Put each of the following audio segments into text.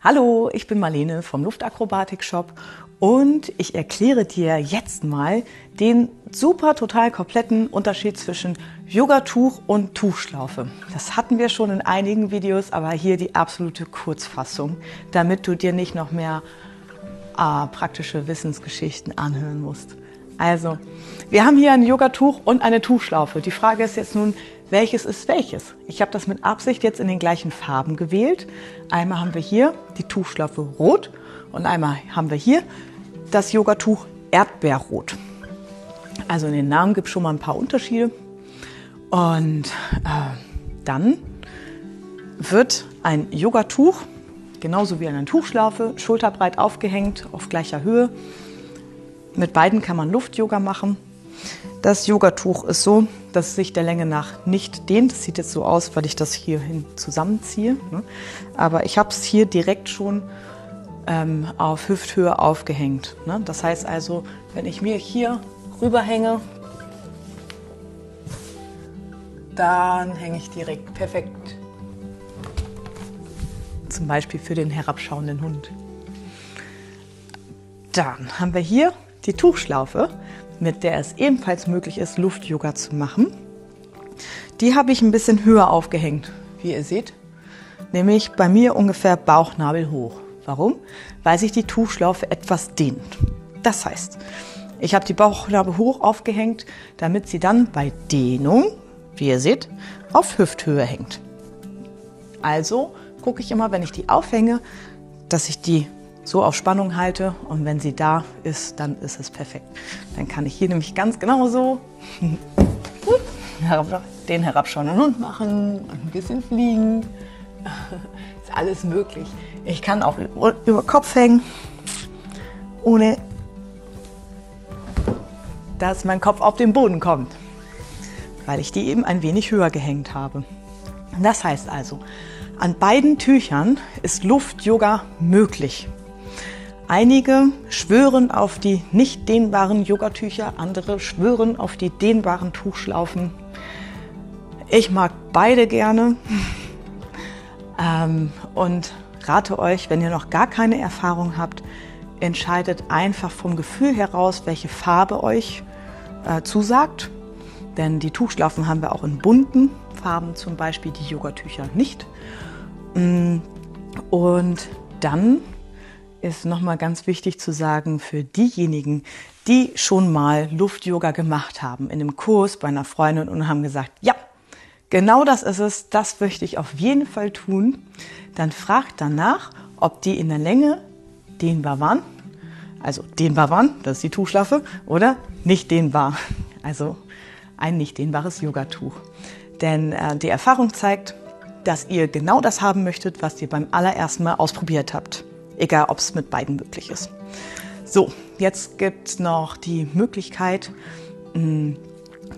Hallo, ich bin Marlene vom Luftakrobatik Shop und ich erkläre dir jetzt mal den super total kompletten Unterschied zwischen Yogatuch und Tuchschlaufe. Das hatten wir schon in einigen Videos, aber hier die absolute Kurzfassung, damit du dir nicht noch mehr praktische Wissensgeschichten anhören musst. Also, wir haben hier ein Yogatuch und eine Tuchschlaufe. Die Frage ist jetzt nun, welches ist welches? Ich habe das mit Absicht jetzt in den gleichen Farben gewählt. Einmal haben wir hier die Tuchschlaufe rot und einmal haben wir hier das Yogatuch Erdbeerrot. Also in den Namen gibt es schon mal ein paar Unterschiede. Und dann wird ein Yogatuch, genauso wie eine Tuchschlaufe, schulterbreit aufgehängt, auf gleicher Höhe. Mit beiden kann man Luft-Yoga machen. Das Yogatuch ist so, dass es sich der Länge nach nicht dehnt. Das sieht jetzt so aus, weil ich das hierhin zusammenziehe. Aber ich habe es hier direkt schon auf Hüfthöhe aufgehängt. Das heißt also, wenn ich mir hier rüberhänge, dann hänge ich direkt perfekt. Zum Beispiel für den herabschauenden Hund. Dann haben wir hier die Tuchschlaufe, mit der es ebenfalls möglich ist, Luft-Yoga zu machen. Die habe ich ein bisschen höher aufgehängt, wie ihr seht, nämlich bei mir ungefähr Bauchnabel hoch. Warum? Weil sich die Tuchschlaufe etwas dehnt. Das heißt, ich habe die Bauchnabel hoch aufgehängt, damit sie dann bei Dehnung, wie ihr seht, auf Hüfthöhe hängt. Also gucke ich immer, wenn ich die aufhänge, dass ich die so auf Spannung halte, und wenn sie da ist, dann ist es perfekt. Dann kann ich hier nämlich ganz genau so den herabschauenden Hund machen und ein bisschen fliegen. Ist alles möglich. Ich kann auch über Kopf hängen, ohne dass mein Kopf auf den Boden kommt, weil ich die eben ein wenig höher gehängt habe. Das heißt also, an beiden Tüchern ist Luft-Yoga möglich. Einige schwören auf die nicht dehnbaren Yogatücher, andere schwören auf die dehnbaren Tuchschlaufen. Ich mag beide gerne und rate euch, wenn ihr noch gar keine Erfahrung habt, entscheidet einfach vom Gefühl heraus, welche Farbe euch zusagt. Denn die Tuchschlaufen haben wir auch in bunten Farben, zum Beispiel die Yogatücher nicht. Und dann ist nochmal ganz wichtig zu sagen, für diejenigen, die schon mal Luft-Yoga gemacht haben, in einem Kurs bei einer Freundin, und haben gesagt, ja, genau das ist es, das möchte ich auf jeden Fall tun, dann fragt danach, ob die in der Länge dehnbar waren, also dehnbar waren, das ist die Tuchschlaufe, oder nicht dehnbar, also ein nicht dehnbares Yogatuch. Denn die Erfahrung zeigt, dass ihr genau das haben möchtet, was ihr beim allerersten Mal ausprobiert habt. Egal, ob es mit beiden möglich ist. So, jetzt gibt es noch die Möglichkeit,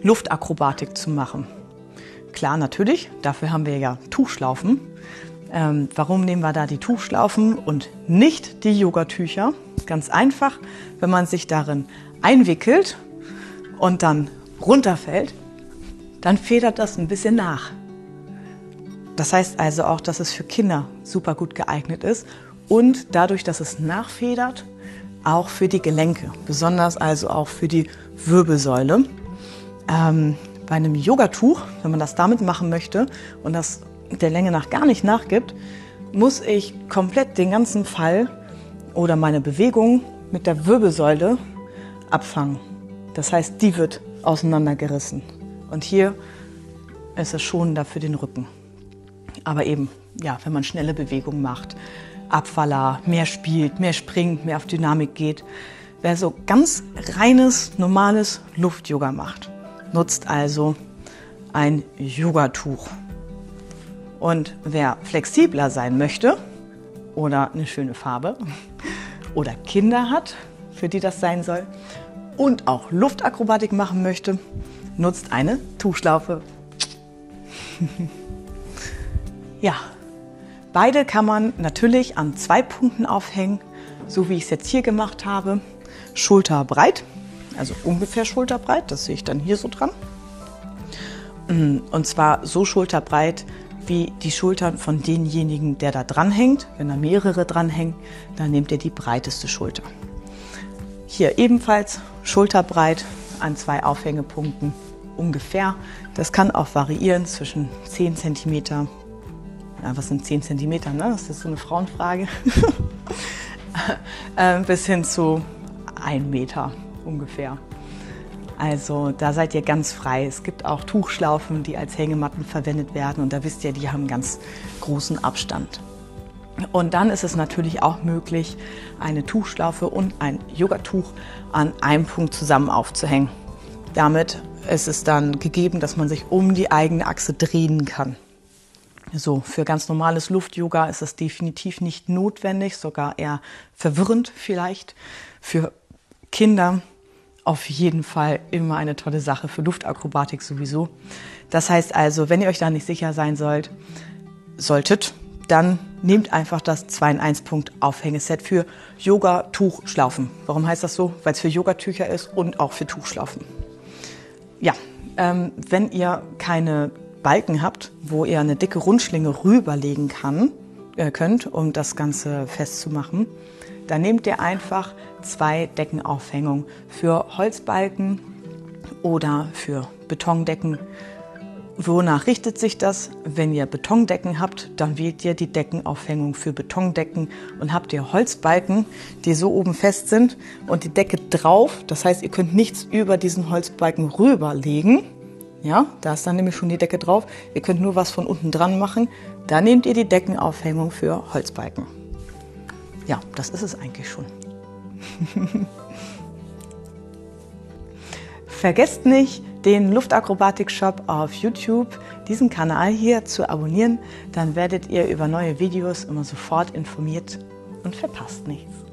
Luftakrobatik zu machen. Klar, natürlich, dafür haben wir ja Tuchschlaufen. Warum nehmen wir da die Tuchschlaufen und nicht die Yogatücher? Ganz einfach, wenn man sich darin einwickelt und dann runterfällt, dann federt das ein bisschen nach. Das heißt also auch, dass es für Kinder super gut geeignet ist. Und dadurch, dass es nachfedert, auch für die Gelenke, besonders also auch für die Wirbelsäule. Bei einem Yogatuch, wenn man das damit machen möchte und das der Länge nach gar nicht nachgibt, muss ich komplett den ganzen Fall oder meine Bewegung mit der Wirbelsäule abfangen. Das heißt, die wird auseinandergerissen. Und hier ist es schonender für den Rücken. Aber eben, ja, wenn man schnelle Bewegungen macht, Abfaller, mehr spielt, mehr springt, mehr auf Dynamik geht. Wer so ganz reines, normales Luft-Yoga macht, nutzt also ein Yogatuch. Und wer flexibler sein möchte oder eine schöne Farbe oder Kinder hat, für die das sein soll, und auch Luftakrobatik machen möchte, nutzt eine Tuchschlaufe. Ja. Beide kann man natürlich an zwei Punkten aufhängen, so wie ich es jetzt hier gemacht habe. Schulterbreit, also ungefähr schulterbreit, das sehe ich dann hier so dran. Und zwar so schulterbreit, wie die Schultern von denjenigen, der da dranhängt. Wenn da mehrere dranhängen, dann nehmt ihr die breiteste Schulter. Hier ebenfalls schulterbreit an 2 Aufhängepunkten ungefähr. Das kann auch variieren zwischen 10 cm. Ja, was sind 10 cm? Ne? Das ist so eine Frauenfrage. Bis hin zu 1 Meter ungefähr. Also da seid ihr ganz frei. Es gibt auch Tuchschlaufen, die als Hängematten verwendet werden. Und da wisst ihr, die haben ganz großen Abstand. Und dann ist es natürlich auch möglich, eine Tuchschlaufe und ein Yogatuch an einem Punkt zusammen aufzuhängen. Damit ist es dann gegeben, dass man sich um die eigene Achse drehen kann. So, für ganz normales Luft-Yoga ist es definitiv nicht notwendig, sogar eher verwirrend vielleicht. Für Kinder auf jeden Fall immer eine tolle Sache, für Luftakrobatik sowieso. Das heißt also, wenn ihr euch da nicht sicher sein solltet, dann nehmt einfach das 2-in-1-Punkt Aufhängeset für Yoga, Tuch, Schlaufen. Warum heißt das so? Weil es für Yogatücher ist und auch für Tuchschlaufen. Ja, wenn ihr keine Balken habt, wo ihr eine dicke Rundschlinge rüberlegen könnt, um das Ganze festzumachen, dann nehmt ihr einfach 2 Deckenaufhängungen für Holzbalken oder für Betondecken. Wonach richtet sich das? Wenn ihr Betondecken habt, dann wählt ihr die Deckenaufhängung für Betondecken, und habt ihr Holzbalken, die so oben fest sind und die Decke drauf, das heißt, ihr könnt nichts über diesen Holzbalken rüberlegen. Ja, da ist dann nämlich schon die Decke drauf. Ihr könnt nur was von unten dran machen. Dann nehmt ihr die Deckenaufhängung für Holzbalken. Ja, das ist es eigentlich schon. Vergesst nicht, den Luftakrobatik Shop auf YouTube, diesen Kanal hier, zu abonnieren. Dann werdet ihr über neue Videos immer sofort informiert und verpasst nichts.